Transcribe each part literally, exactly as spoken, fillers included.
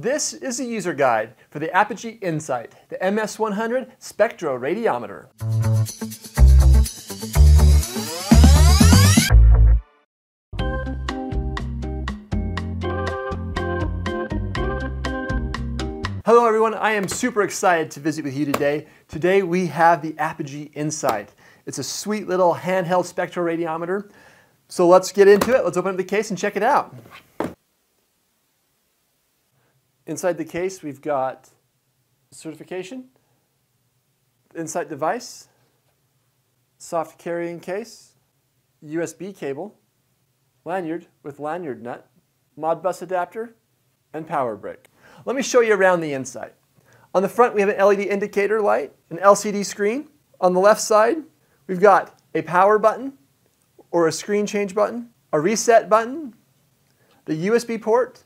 This is the user guide for the Apogee Insight, the M S one hundred spectroradiometer. Hello everyone, I am super excited to visit with you today. Today we have the Apogee Insight. It's a sweet little handheld spectroradiometer. So let's get into it. Let's open up the case and check it out. Inside the case, we've got certification, Insight device, soft carrying case, U S B cable, lanyard with lanyard nut, Modbus adapter, and power brick. Let me show you around the Insight. On the front, we have an L E D indicator light, an L C D screen. On the left side, we've got a power button or a screen change button, a reset button, the U S B port,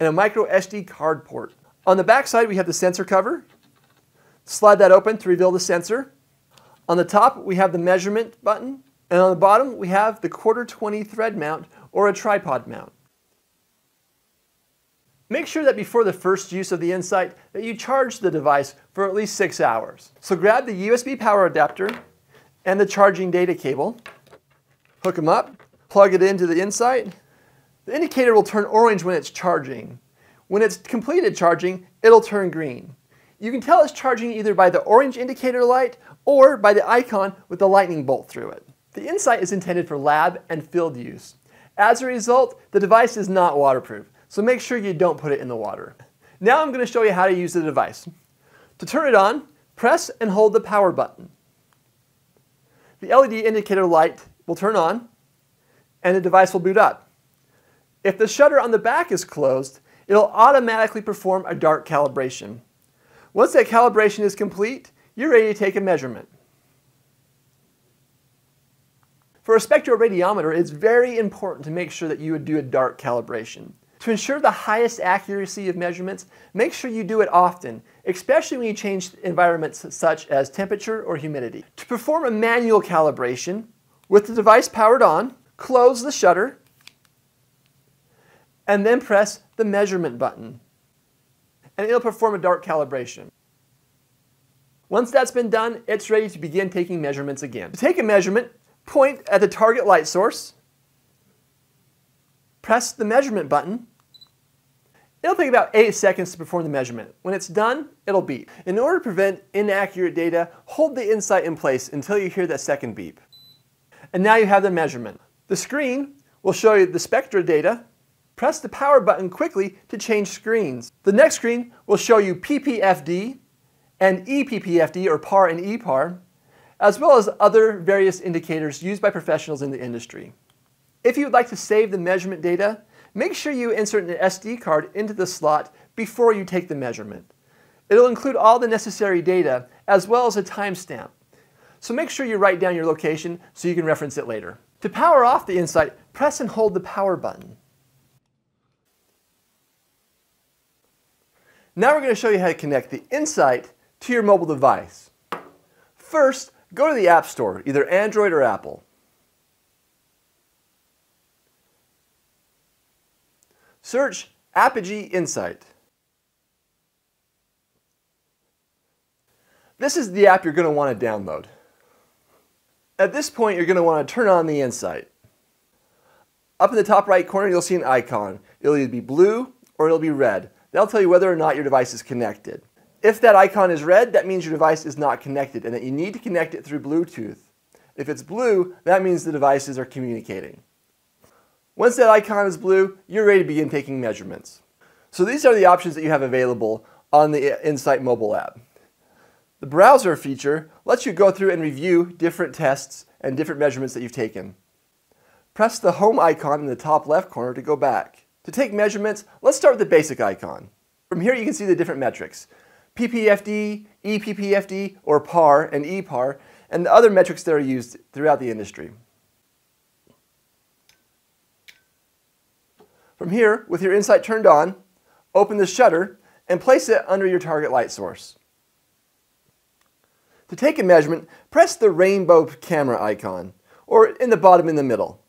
and a micro S D card port. On the back side, we have the sensor cover. Slide that open to reveal the sensor. On the top, we have the measurement button. And on the bottom, we have the quarter twenty thread mount or a tripod mount. Make sure that before the first use of the Insight that you charge the device for at least six hours. So grab the U S B power adapter and the charging data cable. Hook them up, plug it into the Insight. The indicator will turn orange when it's charging. When it's completed charging, it'll turn green. You can tell it's charging either by the orange indicator light or by the icon with the lightning bolt through it. The Insight is intended for lab and field use. As a result, the device is not waterproof, so make sure you don't put it in the water. Now I'm going to show you how to use the device. To turn it on, press and hold the power button. The L E D indicator light will turn on and the device will boot up. If the shutter on the back is closed, it'll automatically perform a dart calibration. Once that calibration is complete, you're ready to take a measurement. For a spectroradiometer, it's very important to make sure that you would do a dart calibration. To ensure the highest accuracy of measurements, make sure you do it often, especially when you change environments such as temperature or humidity. To perform a manual calibration, with the device powered on, close the shutter, and then press the measurement button, and it'll perform a dart calibration. Once that's been done, it's ready to begin taking measurements again. To take a measurement, point at the target light source, press the measurement button. It'll take about eight seconds to perform the measurement. When it's done, it'll beep. In order to prevent inaccurate data, hold the Insight in place until you hear that second beep. And now you have the measurement. The screen will show you the spectra data. Press the power button quickly to change screens. The next screen will show you P P F D and e P P F D or P A R and e P A R, as well as other various indicators used by professionals in the industry. If you would like to save the measurement data, make sure you insert an S D card into the slot before you take the measurement. It'll include all the necessary data as well as a timestamp. So make sure you write down your location so you can reference it later. To power off the Insight, press and hold the power button. Now we're going to show you how to connect the Insight to your mobile device. First, go to the App Store, either Android or Apple. Search Apogee Insight. This is the app you're going to want to download. At this point, you're going to want to turn on the Insight. Up in the top right corner, you'll see an icon. It'll either be blue or it'll be red. They'll tell you whether or not your device is connected. If that icon is red, that means your device is not connected and that you need to connect it through Bluetooth. If it's blue, that means the devices are communicating. Once that icon is blue, you're ready to begin taking measurements. So these are the options that you have available on the Insight mobile app. The browser feature lets you go through and review different tests and different measurements that you've taken. Press the home icon in the top left corner to go back. To take measurements, let's start with the basic icon. From here you can see the different metrics, P P F D, e P P F D, or P A R and e P A R, and the other metrics that are used throughout the industry. From here, with your Insight turned on, open the shutter and place it under your target light source. To take a measurement, press the rainbow camera icon, or in the bottom in the middle.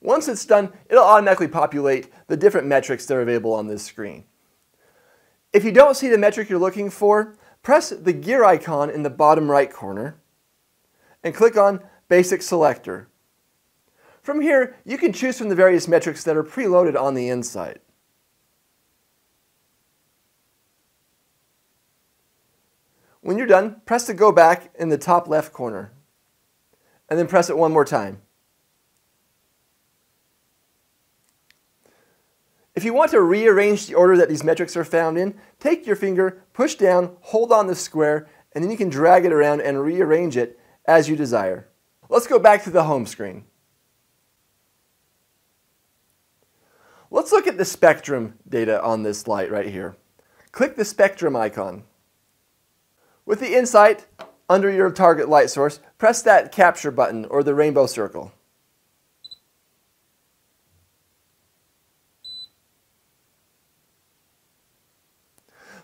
Once it's done, it'll automatically populate the different metrics that are available on this screen. If you don't see the metric you're looking for, press the gear icon in the bottom right corner and click on Basic Selector. From here, you can choose from the various metrics that are preloaded on the Insight. When you're done, press the Go Back in the top left corner, and then press it one more time. If you want to rearrange the order that these metrics are found in, take your finger, push down, hold on the square, and then you can drag it around and rearrange it as you desire. Let's go back to the home screen. Let's look at the spectrum data on this slide right here. Click the spectrum icon. With the Insight under your target light source, press that capture button or the rainbow circle.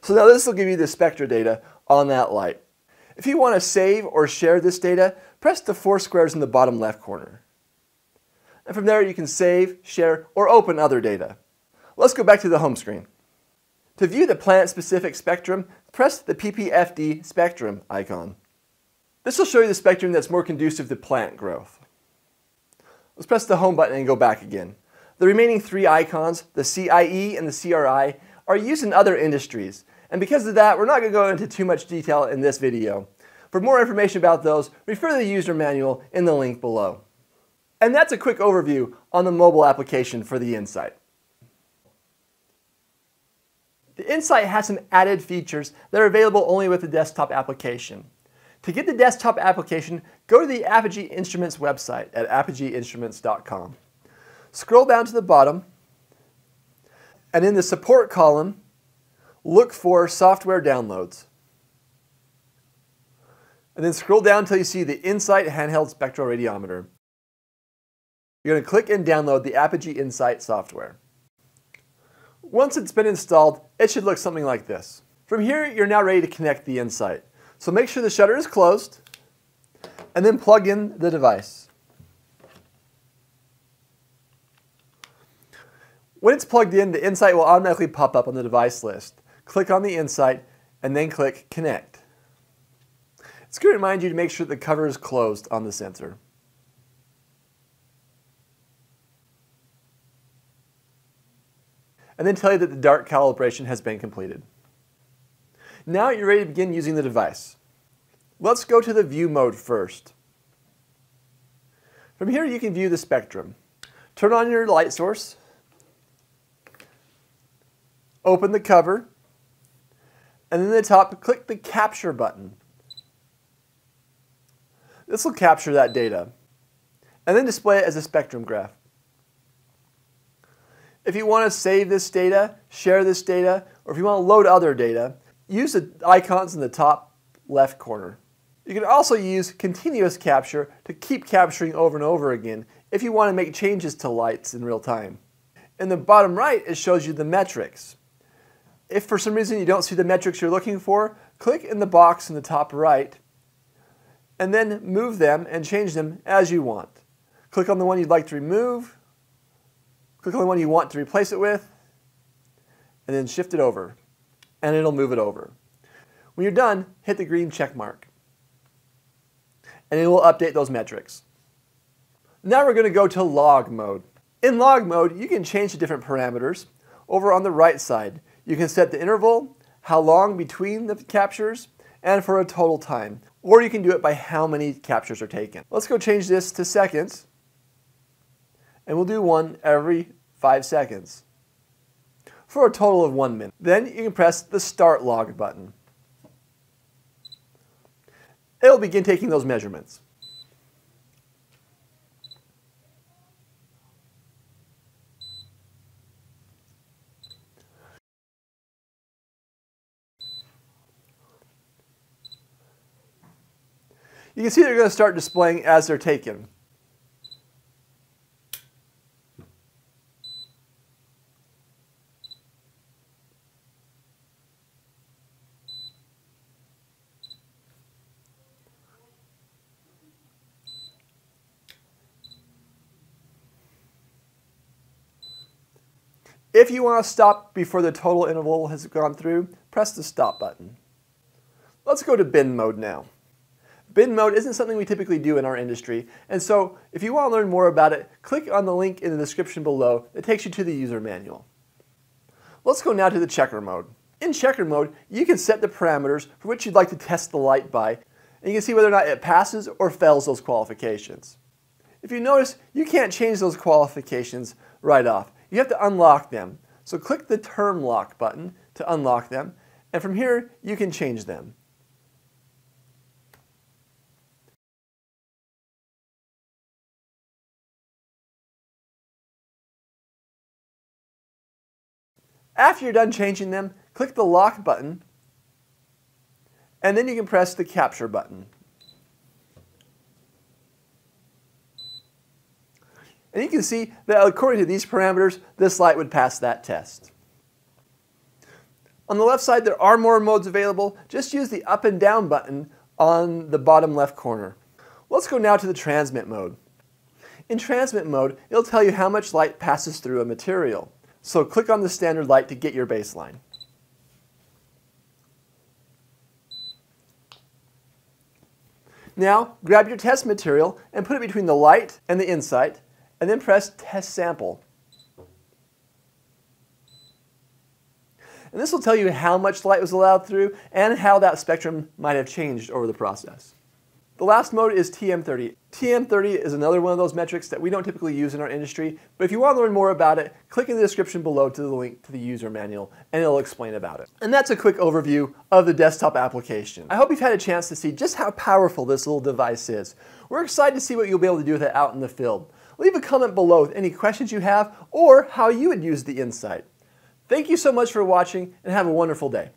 So now this will give you the spectra data on that light. If you want to save or share this data, press the four squares in the bottom left corner. And from there you can save, share, or open other data. Let's go back to the home screen. To view the plant-specific spectrum, press the P P F D spectrum icon. This will show you the spectrum that's more conducive to plant growth. Let's press the home button and go back again. The remaining three icons, the C I E and the C R I, are used in other industries. And because of that, we're not going to go into too much detail in this video. For more information about those, refer to the user manual in the link below. And that's a quick overview on the mobile application for the Insight. The Insight has some added features that are available only with the desktop application. To get the desktop application, go to the Apogee Instruments website at apogee instruments dot com. Scroll down to the bottom, and in the support column, look for software downloads. And then scroll down until you see the Insight Handheld Spectroradiometer. You're going to click and download the Apogee Insight software. Once it's been installed, it should look something like this. From here, you're now ready to connect the Insight. So make sure the shutter is closed, and then plug in the device. When it's plugged in, the Insight will automatically pop up on the device list. Click on the Insight and then click Connect. It's going to remind you to make sure the cover is closed on the sensor. And then tell you that the dart calibration has been completed. Now you're ready to begin using the device. Let's go to the view mode first. From here you can view the spectrum. Turn on your light source. Open the cover, and in the top, click the Capture button. This will capture that data, and then display it as a spectrum graph. If you want to save this data, share this data, or if you want to load other data, use the icons in the top left corner. You can also use continuous capture to keep capturing over and over again if you want to make changes to lights in real time. In the bottom right, it shows you the metrics. If for some reason you don't see the metrics you're looking for, click in the box in the top right and then move them and change them as you want. Click on the one you'd like to remove, click on the one you want to replace it with, and then shift it over, and it'll move it over. When you're done, hit the green check mark, and it will update those metrics. Now we're going to go to log mode. In log mode, you can change the different parameters. Over on the right side, you can set the interval, how long between the captures, and for a total time. Or you can do it by how many captures are taken. Let's go change this to seconds, and we'll do one every five seconds for a total of one minute. Then you can press the Start Log button. It'll begin taking those measurements. You can see they're going to start displaying as they're taken. If you want to stop before the total interval has gone through, press the stop button. Let's go to bin mode now. Bin mode isn't something we typically do in our industry, and so if you want to learn more about it, click on the link in the description below that takes you to the user manual. Let's go now to the checker mode. In checker mode, you can set the parameters for which you'd like to test the light by, and you can see whether or not it passes or fails those qualifications. If you notice, you can't change those qualifications right off. You have to unlock them. So click the term lock button to unlock them, and from here you can change them. After you're done changing them, click the lock button, and then you can press the capture button. And you can see that according to these parameters, this light would pass that test. On the left side, there are more modes available. Just use the up and down button on the bottom left corner. Let's go now to the transmit mode. In transmit mode, it'll tell you how much light passes through a material. So click on the standard light to get your baseline. Now, grab your test material and put it between the light and the insight, and then press Test Sample. And this will tell you how much light was allowed through and how that spectrum might have changed over the process. The last mode is T M thirty. T M thirty is another one of those metrics that we don't typically use in our industry, but if you want to learn more about it, click in the description below to the link to the user manual and it'll explain about it. And that's a quick overview of the desktop application. I hope you've had a chance to see just how powerful this little device is. We're excited to see what you'll be able to do with it out in the field. Leave a comment below with any questions you have or how you would use the Insight. Thank you so much for watching and have a wonderful day.